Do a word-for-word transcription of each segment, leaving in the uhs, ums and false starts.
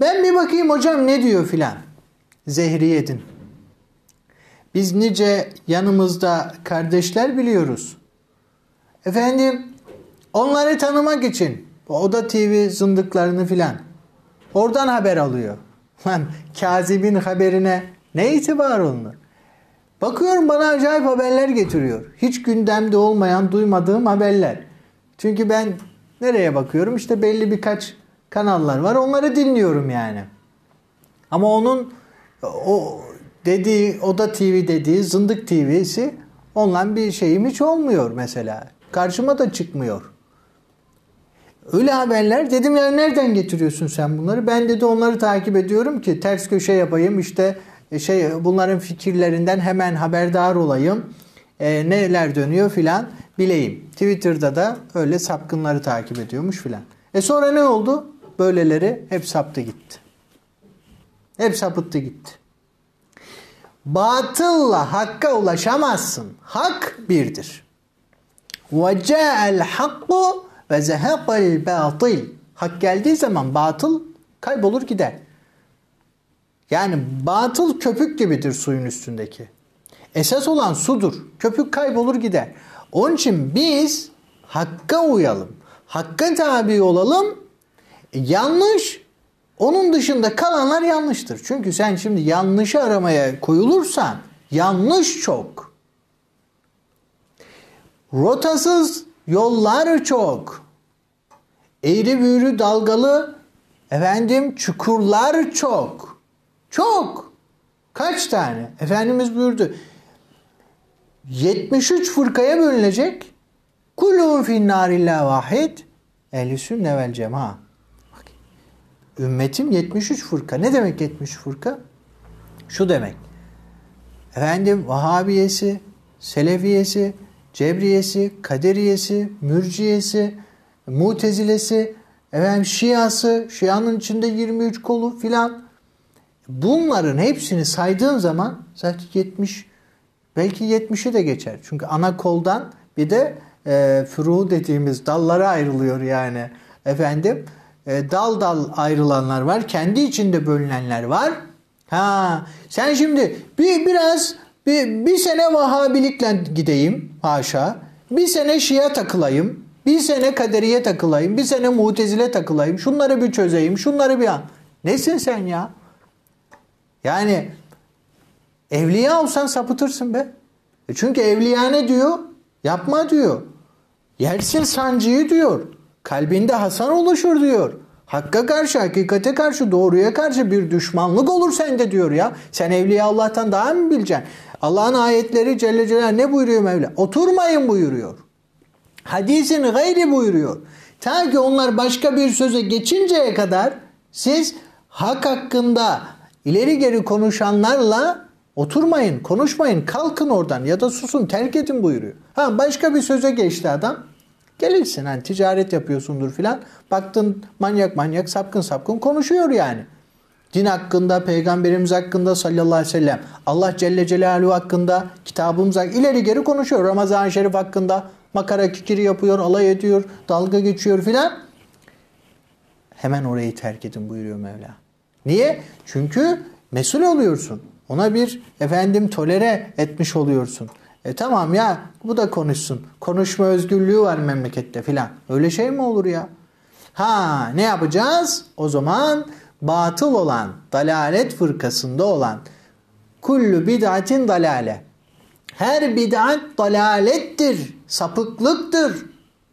Ben bir bakayım hocam ne diyor filan. Zehriyedin. Biz nice yanımızda kardeşler biliyoruz. Efendim onları tanımak için Oda T V zındıklarını filan oradan haber alıyor. Lan Kazib'in haberine ne itibar olunur? Bakıyorum bana acayip haberler getiriyor. Hiç gündemde olmayan, duymadığım haberler. Çünkü ben nereye bakıyorum? İşte belli birkaç kanallar var. Onları dinliyorum yani. Ama onun o dediği, Oda T V dediği, Zındık T V'si ondan bir şeyim hiç olmuyor mesela. Karşıma da çıkmıyor. Öyle haberler dedim ya, nereden getiriyorsun sen bunları? Ben dedi onları takip ediyorum ki ters köşe yapayım işte şey bunların fikirlerinden hemen haberdar olayım. E, neler dönüyor filan bileyim. Twitter'da da öyle sapkınları takip ediyormuş filan. E sonra ne oldu? Böyleleri hep saptı gitti. Hep sapıttı gitti. Batılla hakka ulaşamazsın. Hak birdir. Ve ca'el hakku ve zehekal batil. Hak geldiği zaman batıl kaybolur gider. Yani batıl köpük gibidir suyun üstündeki. Esas olan sudur. Köpük kaybolur gider. Onun için biz hakka uyalım. Hakka tabi olalım. E, yanlış. Onun dışında kalanlar yanlıştır. Çünkü sen şimdi yanlışı aramaya koyulursan yanlış çok. Rotasız yollar çok. Eğri büğrü dalgalı efendim çukurlar çok. Çok. Kaç tane? Efendimiz buyurdu. yetmiş üç fırkaya bölünecek. Kulun finnâr illâ vahid. Ehl-i sünne vel cemaat. Ümmetim yetmiş üç fırka. Ne demek yetmiş üç fırka? Şu demek. Efendim Vahabiyesi, Selefiyesi, Cebriyesi, Kaderiyesi, Mürciyesi, Mutezilesi, efendim Şiası, Şia'nın içinde yirmi üç kolu filan. Bunların hepsini saydığın zaman zaten yetmiş, belki yetmişi de geçer. Çünkü ana koldan bir de e, furu dediğimiz dallara ayrılıyor yani. Efendim e, dal dal ayrılanlar var. Kendi içinde bölünenler var. Ha, sen şimdi bir biraz bir, bir sene Vahabilikle gideyim haşa. Bir sene Şia takılayım. Bir sene Kaderiye takılayım. Bir sene Mutezile takılayım. Şunları bir çözeyim. Şunları bir an. Nesin sen ya? Yani evliya olsan sapıtırsın be. E çünkü evliya ne diyor? Yapma diyor. Yersin sancıyı diyor. Kalbinde hasar oluşur diyor. Hakka karşı, hakikate karşı, doğruya karşı bir düşmanlık olur sende diyor ya. Sen evliya Allah'tan daha mı bileceksin? Allah'ın ayetleri Celle Celaluhu ne buyuruyor Mevla? Oturmayın buyuruyor. Hadisin gayri buyuruyor. Ta ki onlar başka bir söze geçinceye kadar siz hak hakkında İleri geri konuşanlarla oturmayın, konuşmayın, kalkın oradan ya da susun, terk edin buyuruyor. Ha, başka bir söze geçti adam. Gelirsin hani ticaret yapıyorsundur filan. Baktın manyak manyak, sapkın sapkın konuşuyor yani. Din hakkında, peygamberimiz hakkında sallallahu aleyhi ve sellem, Allah Celle Celaluhu hakkında, kitabımız hakkında ileri geri konuşuyor. Ramazan-ı Şerif hakkında makara kikiri yapıyor, alay ediyor, dalga geçiyor filan. Hemen orayı terk edin buyuruyor Mevla. Niye? Çünkü mesul oluyorsun. Ona bir efendim tolere etmiş oluyorsun. E tamam ya bu da konuşsun. Konuşma özgürlüğü var memlekette filan. Öyle şey mi olur ya? Ha ne yapacağız? O zaman batıl olan, dalalet fırkasında olan kullu bid'atin dalale. Her bid'at dalalettir, sapıklıktır.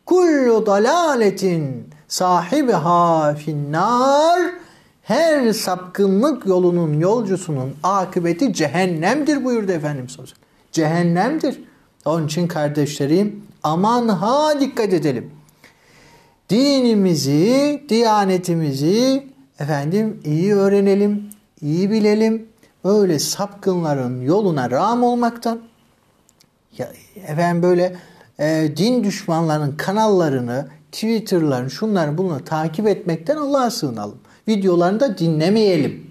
Kullu dalaletin sahibiha finnar. Her sapkınlık yolunun yolcusunun akıbeti cehennemdir buyurdu Efendimiz. Cehennemdir. Onun için kardeşlerim aman ha dikkat edelim. Dinimizi, diyanetimizi efendim iyi öğrenelim, iyi bilelim. Öyle sapkınların yoluna rağm olmaktan, ya, efendim böyle e, din düşmanlarının kanallarını, Twitter'ların şunları bunu takip etmekten Allah'a sığınalım. Videolarını da dinlemeyelim.